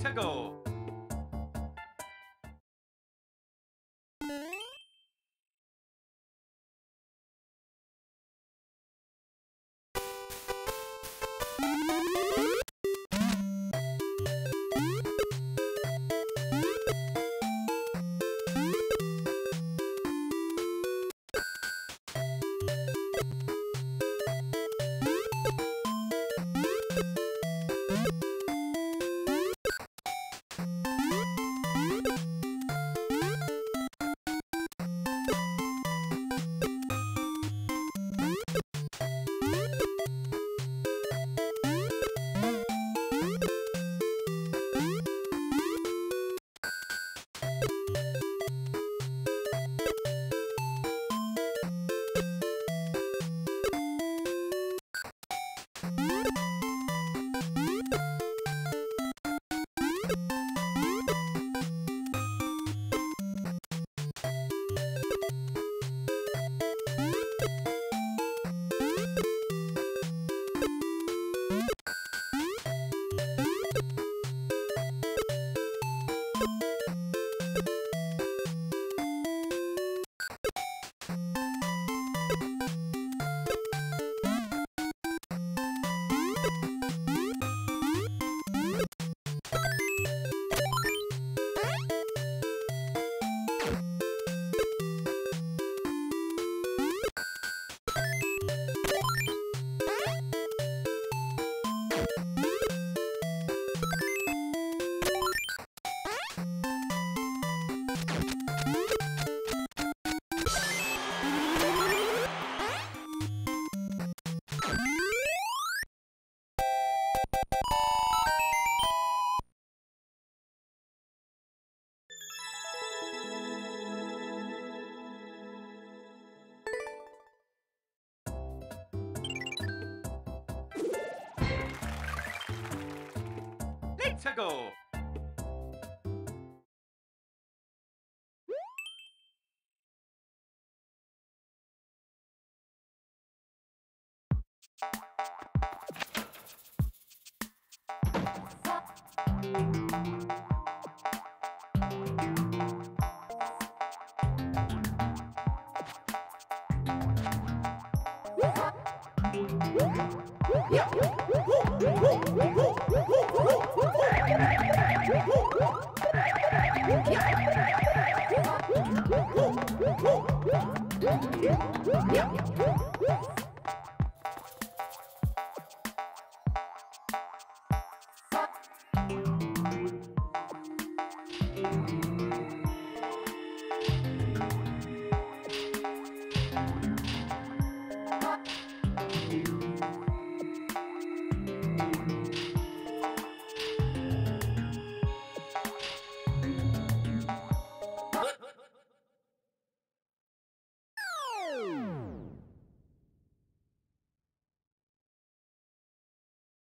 to go. To go.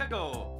To go.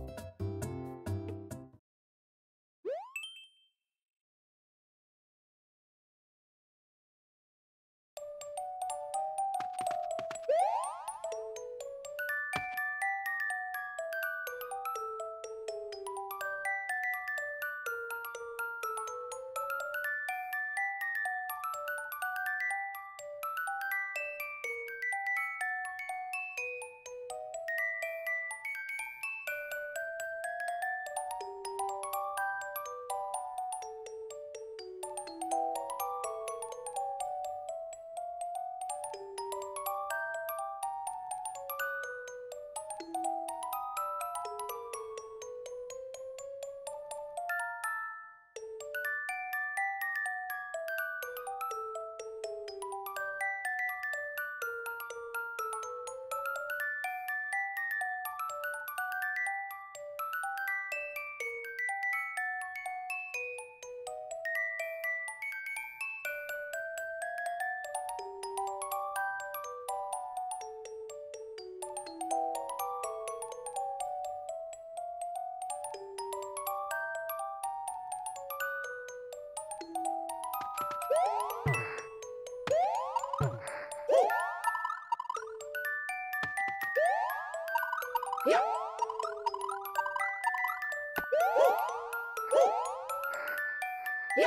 Oh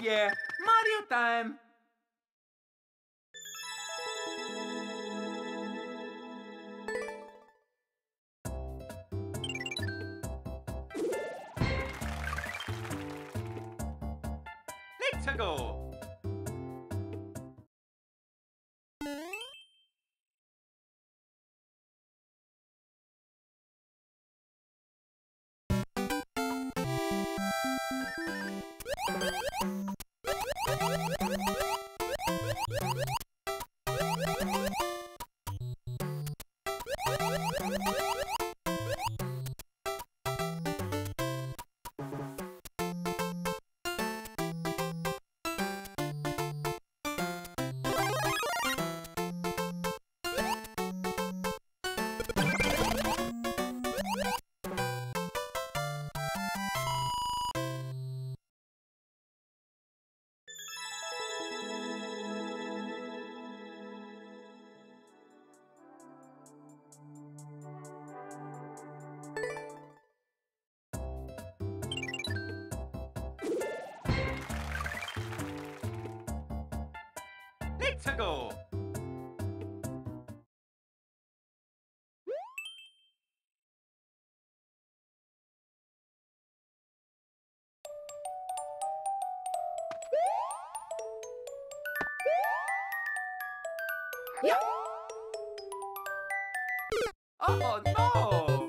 yeah, Mario time! Let's go! Let's go! Oh no!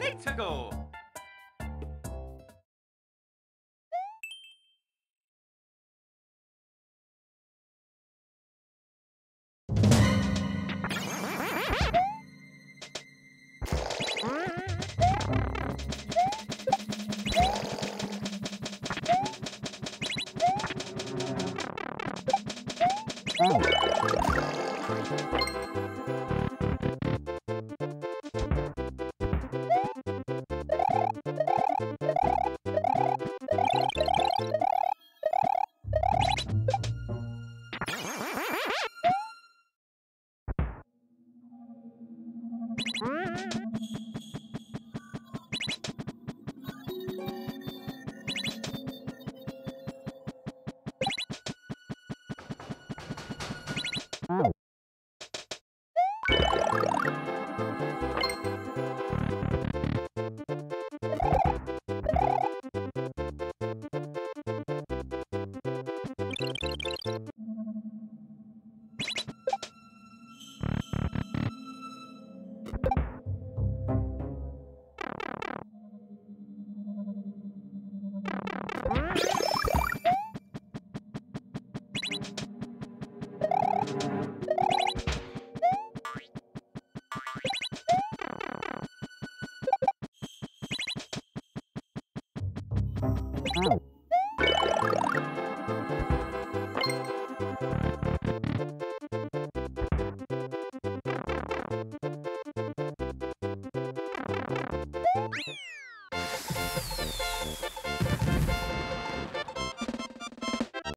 Let's go! Oh.